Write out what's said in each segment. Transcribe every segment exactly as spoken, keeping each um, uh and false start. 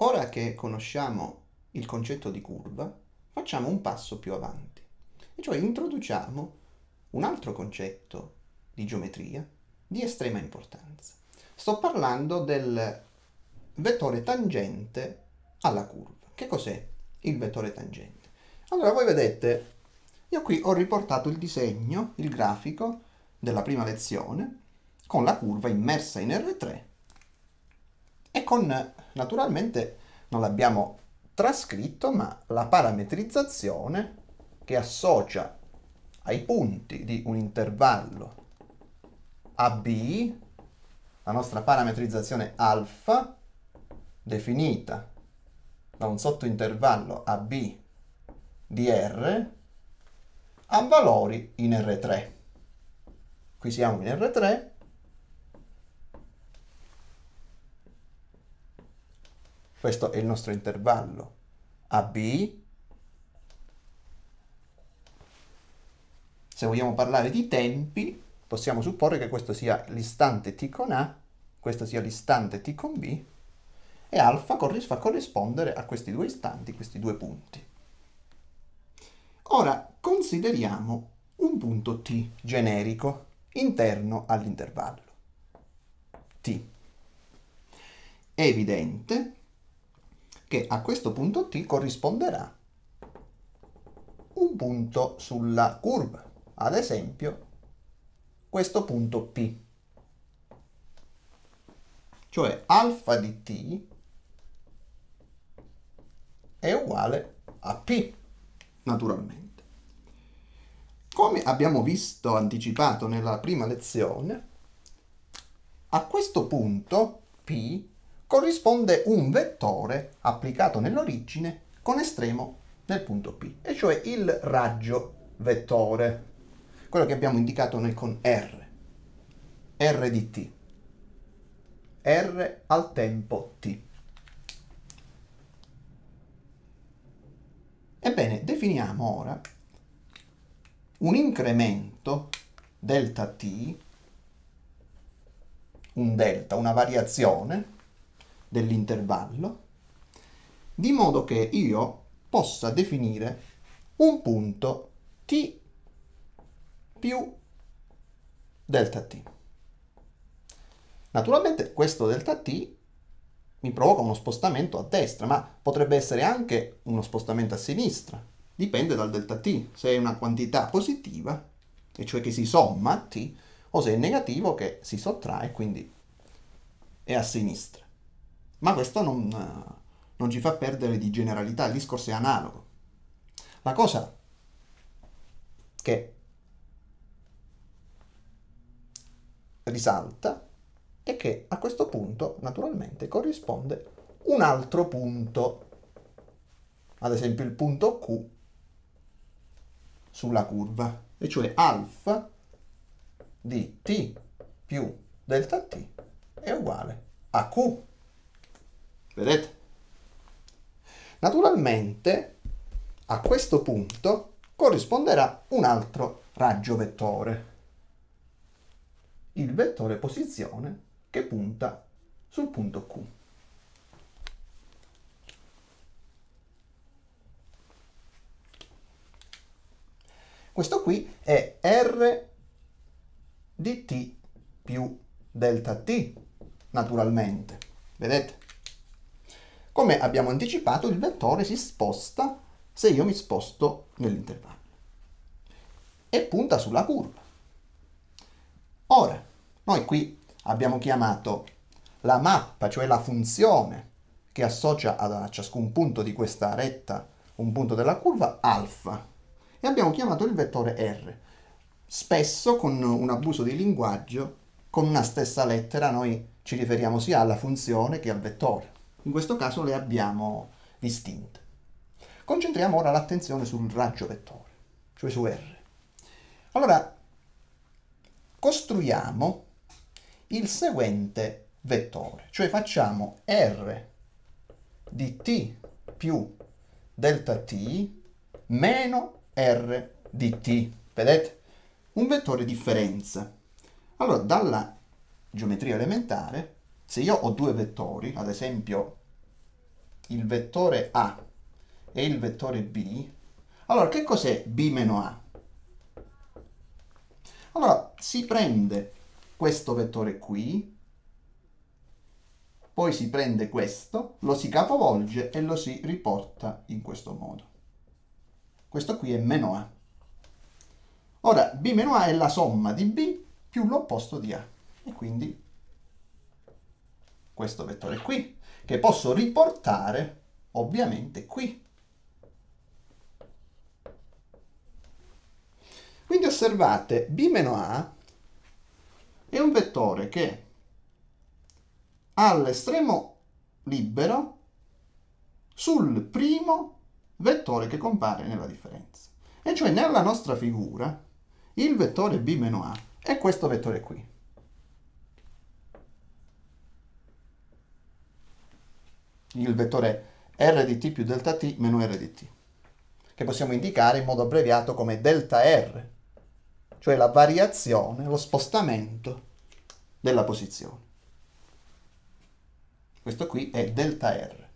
Ora che conosciamo il concetto di curva, facciamo un passo più avanti, e cioè introduciamo un altro concetto di geometria di estrema importanza. Sto parlando del vettore tangente alla curva. Che cos'è il vettore tangente? Allora, voi vedete, io qui ho riportato il disegno, il grafico della prima lezione, con la curva immersa in erre tre e con, naturalmente, non l'abbiamo trascritto, ma la parametrizzazione che associa ai punti di un intervallo A B, la nostra parametrizzazione alfa, definita da un sottointervallo A B di R, a valori in erre tre. Qui siamo in erre tre, questo è il nostro intervallo A B. Se vogliamo parlare di tempi, possiamo supporre che questo sia l'istante t con A, questo sia l'istante t con B, e alfa fa corrispondere a questi due istanti, questi due punti. Ora consideriamo un punto T generico interno all'intervallo T. È evidente che a questo punto T corrisponderà un punto sulla curva, ad esempio questo punto P, cioè alfa di T è uguale a P, naturalmente. Come abbiamo visto anticipato nella prima lezione, a questo punto P corrisponde un vettore applicato nell'origine con estremo nel punto P, e cioè il raggio vettore, quello che abbiamo indicato noi con R, R di T, R al tempo T. Ebbene, definiamo ora un incremento delta T, un delta, una variazione dell'intervallo, di modo che io possa definire un punto T più delta T. Naturalmente questo delta T mi provoca uno spostamento a destra, ma potrebbe essere anche uno spostamento a sinistra. Dipende dal delta T, se è una quantità positiva, e cioè che si somma a T, o se è negativo che si sottrae, quindi è a sinistra. Ma questo non, non ci fa perdere di generalità, il discorso è analogo. La cosa che risalta è che a questo punto naturalmente corrisponde un altro punto, ad esempio il punto Q sulla curva, e cioè alfa di T più delta T è uguale a Q. Vedete? Naturalmente a questo punto corrisponderà un altro raggio vettore, il vettore posizione che punta sul punto Q. Questo qui è R di T più delta T, naturalmente. Vedete? Come abbiamo anticipato, il vettore si sposta se io mi sposto nell'intervallo e punta sulla curva. Ora, noi qui abbiamo chiamato la mappa, cioè la funzione che associa a ciascun punto di questa retta un punto della curva, alfa, e abbiamo chiamato il vettore R. Spesso, con un abuso di linguaggio, con una stessa lettera noi ci riferiamo sia alla funzione che al vettore. In questo caso le abbiamo distinte. Concentriamo ora l'attenzione sul raggio vettore, cioè su R. Allora, costruiamo il seguente vettore, cioè facciamo R di T più delta T meno R di T. Vedete? Un vettore differenza. Allora, dalla geometria elementare, se io ho due vettori, ad esempio il vettore A e il vettore B, allora che cos'è B meno A? Allora si prende questo vettore qui, poi si prende questo, lo si capovolge e lo si riporta in questo modo. Questo qui è meno A. Ora B meno A è la somma di B più l'opposto di A, e quindi questo vettore qui, che posso riportare ovviamente qui. Quindi osservate, B meno A è un vettore che ha l'estremo libero sul primo vettore che compare nella differenza. E cioè nella nostra figura il vettore B meno A è questo vettore qui. Il vettore R di t più delta t meno R di t, che possiamo indicare in modo abbreviato come delta R, cioè la variazione, lo spostamento della posizione. Questo qui è delta R.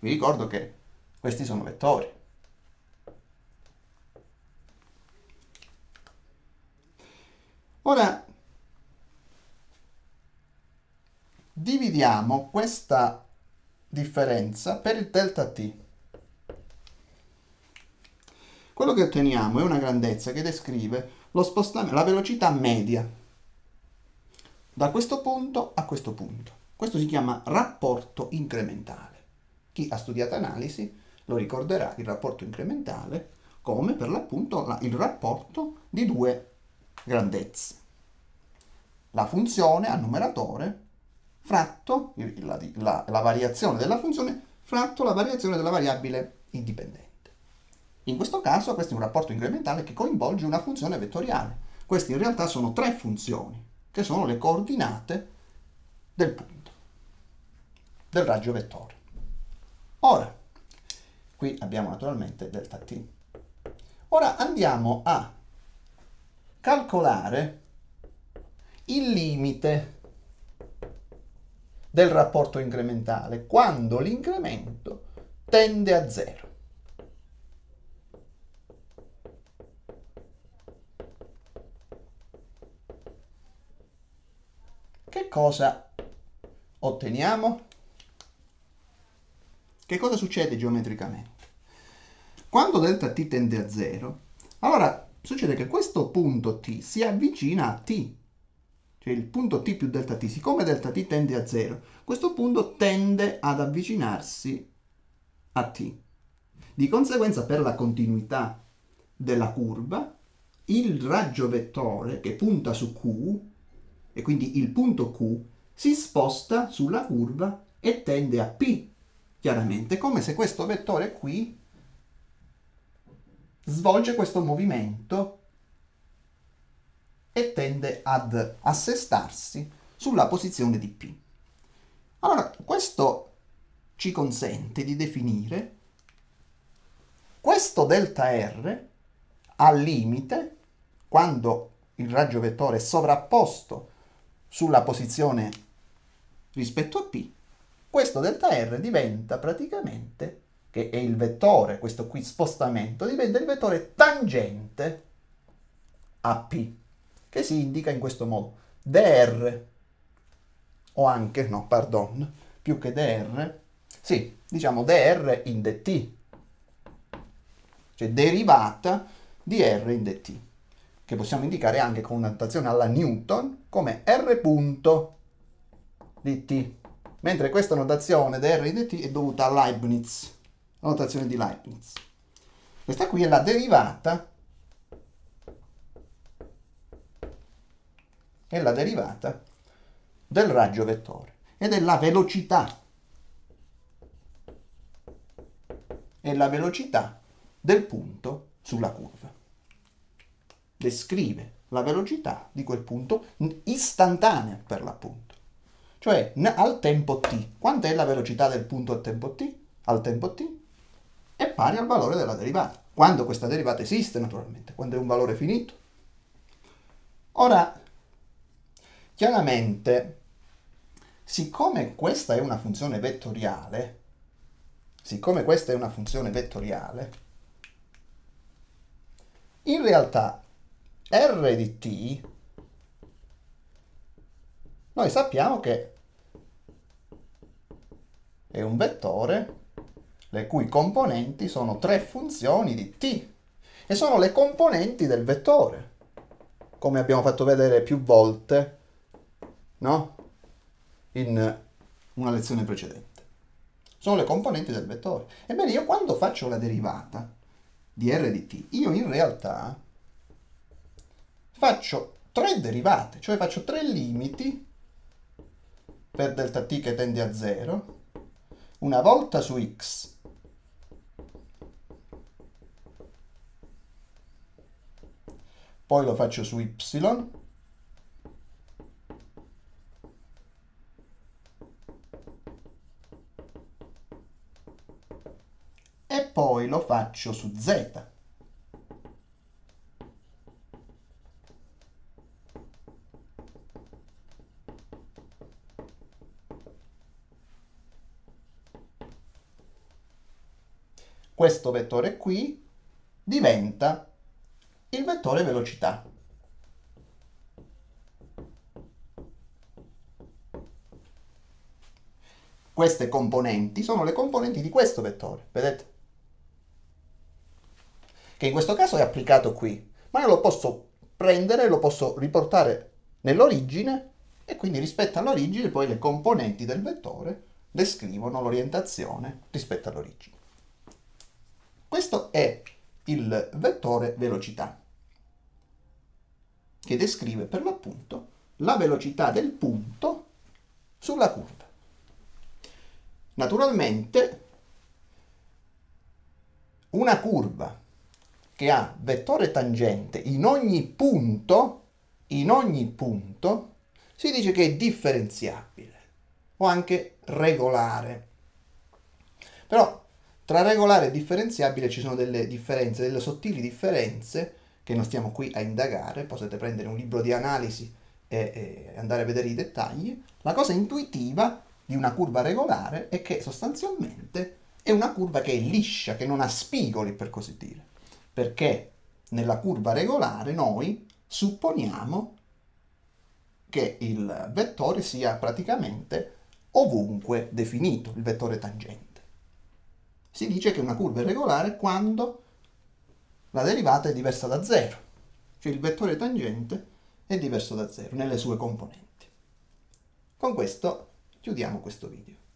Vi ricordo che questi sono vettori. Ora dividiamo questa differenza per il delta t. Quello che otteniamo è una grandezza che descrive lo spostamento, la velocità media da questo punto a questo punto. Questo si chiama rapporto incrementale. Chi ha studiato analisi lo ricorderà, il rapporto incrementale come per l'appunto la, il rapporto di due grandezze. La funzione al numeratore fratto la, la, la variazione della funzione fratto la variazione della variabile indipendente. In questo caso questo è un rapporto incrementale che coinvolge una funzione vettoriale. Queste in realtà sono tre funzioni che sono le coordinate del punto, del raggio vettore. Ora, qui abbiamo naturalmente delta t. Ora andiamo a calcolare il limite del rapporto incrementale quando l'incremento tende a zero. Che cosa otteniamo? Che cosa succede geometricamente? Quando delta t tende a zero, allora succede che questo punto t si avvicina a t, cioè il punto t più delta t, siccome delta t tende a zero, questo punto tende ad avvicinarsi a t. Di conseguenza, per la continuità della curva, il raggio vettore che punta su Q, e quindi il punto Q, si sposta sulla curva e tende a P, chiaramente, come se questo vettore qui svolge questo movimento e tende ad assestarsi sulla posizione di P. Allora, questo ci consente di definire questo delta R al limite, quando il raggio vettore è sovrapposto sulla posizione rispetto a P, questo delta R diventa praticamente, che è il vettore, questo qui spostamento, diventa il vettore tangente a P, che si indica in questo modo, dr, o anche, no, pardon, più che dr, sì, diciamo dr in dt, cioè derivata di r in dt, che possiamo indicare anche con una notazione alla Newton come r punto dt, mentre questa notazione dr in dt è dovuta a Leibniz, la notazione di Leibniz. Questa qui è la derivata è la derivata del raggio vettore ed è la velocità è la velocità del punto sulla curva, descrive la velocità di quel punto istantanea per l'appunto, cioè al tempo t. Quant'è la velocità del punto al tempo t? Al tempo t è pari al valore della derivata, quando questa derivata esiste naturalmente, quando è un valore finito. Ora, chiaramente siccome questa è una funzione vettoriale, siccome questa è una funzione vettoriale, in realtà R di t noi sappiamo che è un vettore le cui componenti sono tre funzioni di t e sono le componenti del vettore, come abbiamo fatto vedere più volte, no? In una lezione precedente. Sono le componenti del vettore. Ebbene, io quando faccio la derivata di R di t, io in realtà faccio tre derivate, cioè faccio tre limiti per delta t che tende a zero, una volta su x poi lo faccio su y e poi lo faccio su z. Questo vettore qui diventa il vettore velocità. Queste componenti sono le componenti di questo vettore, vedete? Che in questo caso è applicato qui, ma io lo posso prendere, lo posso riportare nell'origine e quindi rispetto all'origine poi le componenti del vettore descrivono l'orientazione rispetto all'origine. Questo è il vettore velocità, che descrive per l'appunto la velocità del punto sulla curva. Naturalmente, una curva che ha vettore tangente in ogni punto, in ogni punto, si dice che è differenziabile o anche regolare. Però, tra regolare e differenziabile ci sono delle differenze, delle sottili differenze che non stiamo qui a indagare, potete prendere un libro di analisi e, e andare a vedere i dettagli. La cosa intuitiva di una curva regolare è che sostanzialmente è una curva che è liscia, che non ha spigoli per così dire, perché nella curva regolare noi supponiamo che il vettore sia praticamente ovunque definito, il vettore tangente. Si dice che una curva è regolare quando la derivata è diversa da zero, cioè il vettore tangente è diverso da zero nelle sue componenti. Con questo chiudiamo questo video.